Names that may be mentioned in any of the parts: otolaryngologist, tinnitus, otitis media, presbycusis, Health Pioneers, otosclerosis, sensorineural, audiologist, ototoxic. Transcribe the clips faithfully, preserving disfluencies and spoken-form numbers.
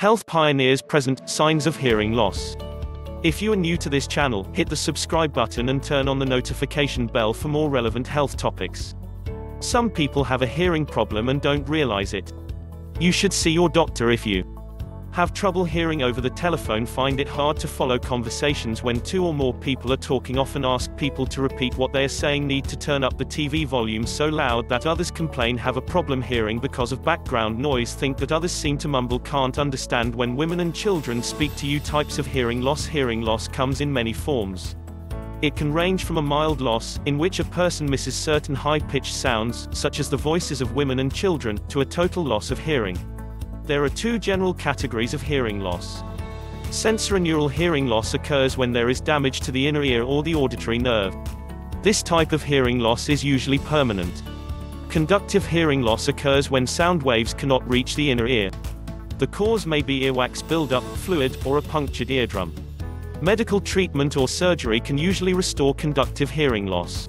Health pioneers present signs of hearing loss. If you are new to this channel, hit the subscribe button and turn on the notification bell for more relevant health topics. Some people have a hearing problem and don't realize it. You should see your doctor if you have trouble hearing over the telephone, find it hard to follow conversations when two or more people are talking, often ask people to repeat what they are saying, need to turn up the T V volume so loud that others complain, have a problem hearing because of background noise, think that others seem to mumble, can't understand when women and children speak to you. Types of hearing loss. Hearing loss comes in many forms. It can range from a mild loss, in which a person misses certain high-pitched sounds, such as the voices of women and children, to a total loss of hearing. There are two general categories of hearing loss. Sensorineural hearing loss occurs when there is damage to the inner ear or the auditory nerve. This type of hearing loss is usually permanent. Conductive hearing loss occurs when sound waves cannot reach the inner ear. The cause may be earwax buildup, fluid, or a punctured eardrum. Medical treatment or surgery can usually restore conductive hearing loss.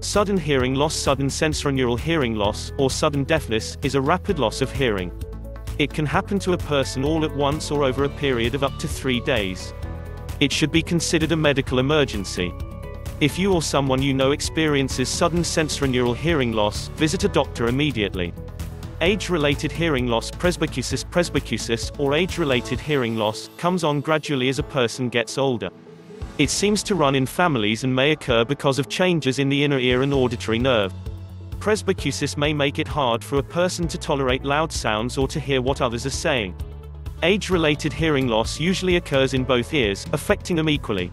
Sudden hearing loss. Sudden sensorineural hearing loss, or sudden deafness, is a rapid loss of hearing. It can happen to a person all at once or over a period of up to three days. It should be considered a medical emergency. If you or someone you know experiences sudden sensorineural hearing loss, visit a doctor immediately. Age-related hearing loss. Presbycusis. Presbycusis, or age-related hearing loss, comes on gradually as a person gets older. It seems to run in families and may occur because of changes in the inner ear and auditory nerve. Presbycusis may make it hard for a person to tolerate loud sounds or to hear what others are saying. Age-related hearing loss usually occurs in both ears, affecting them equally.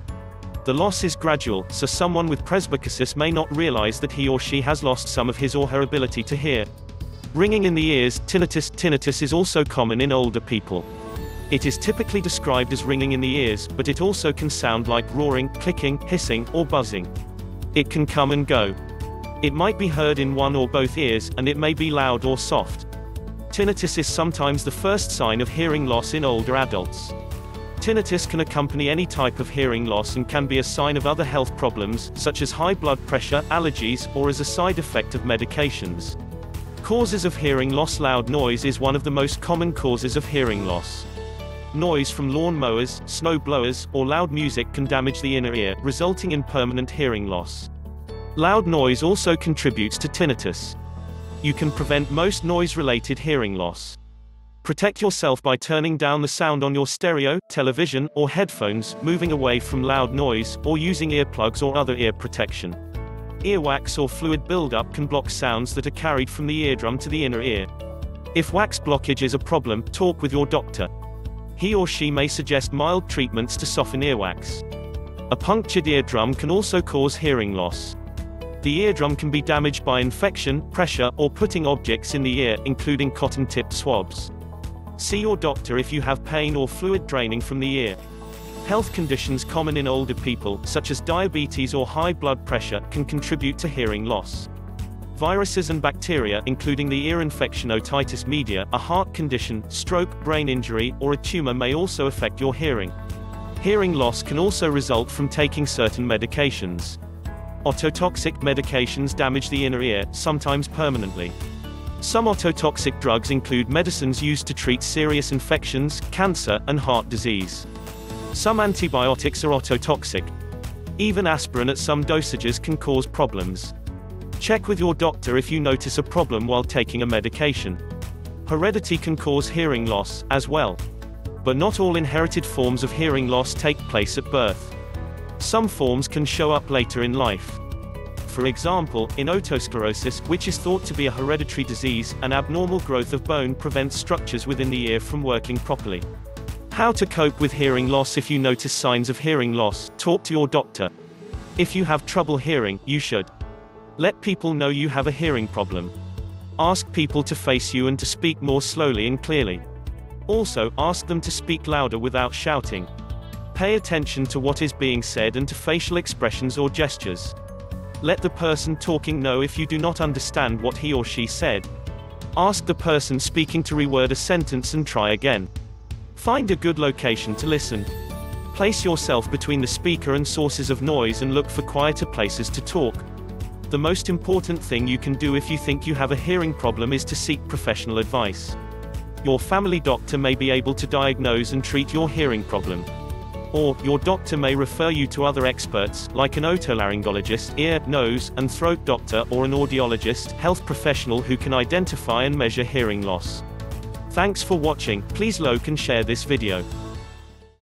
The loss is gradual, so someone with presbycusis may not realize that he or she has lost some of his or her ability to hear. Ringing in the ears. Tinnitus. Tinnitus is also common in older people. It is typically described as ringing in the ears, but it also can sound like roaring, clicking, hissing, or buzzing. It can come and go. It might be heard in one or both ears, and it may be loud or soft. Tinnitus is sometimes the first sign of hearing loss in older adults. Tinnitus can accompany any type of hearing loss and can be a sign of other health problems, such as high blood pressure, allergies, or as a side effect of medications. Causes of hearing loss. Loud noise is one of the most common causes of hearing loss. Noise from lawn mowers, snow blowers, or loud music can damage the inner ear, resulting in permanent hearing loss. Loud noise also contributes to tinnitus. You can prevent most noise-related hearing loss. Protect yourself by turning down the sound on your stereo, television, or headphones, moving away from loud noise, or using earplugs or other ear protection. Earwax or fluid buildup can block sounds that are carried from the eardrum to the inner ear. If wax blockage is a problem, talk with your doctor. He or she may suggest mild treatments to soften earwax. A punctured eardrum can also cause hearing loss. The eardrum can be damaged by infection, pressure, or putting objects in the ear, including cotton-tipped swabs. See your doctor if you have pain or fluid draining from the ear. Health conditions common in older people, such as diabetes or high blood pressure, can contribute to hearing loss. Viruses and bacteria, including the ear infection otitis media, a heart condition, stroke, brain injury, or a tumor may also affect your hearing. Hearing loss can also result from taking certain medications. Ototoxic medications damage the inner ear, sometimes permanently. Some ototoxic drugs include medicines used to treat serious infections, cancer, and heart disease. Some antibiotics are ototoxic. Even aspirin at some dosages can cause problems. Check with your doctor if you notice a problem while taking a medication. Heredity can cause hearing loss, as well. But not all inherited forms of hearing loss take place at birth. Some forms can show up later in life. For example, in otosclerosis, which is thought to be a hereditary disease, an abnormal growth of bone prevents structures within the ear from working properly. How to cope with hearing loss. If you notice signs of hearing loss, talk to your doctor. If you have trouble hearing, you should let people know you have a hearing problem. Ask people to face you and to speak more slowly and clearly. Also, ask them to speak louder without shouting. Pay attention to what is being said and to facial expressions or gestures. Let the person talking know if you do not understand what he or she said. Ask the person speaking to reword a sentence and try again. Find a good location to listen. Place yourself between the speaker and sources of noise and look for quieter places to talk. The most important thing you can do if you think you have a hearing problem is to seek professional advice. Your family doctor may be able to diagnose and treat your hearing problem. Or, your doctor may refer you to other experts, like an otolaryngologist, ear, nose, and throat doctor, or an audiologist, health professional who can identify and measure hearing loss. Thanks for watching. Please like and share this video.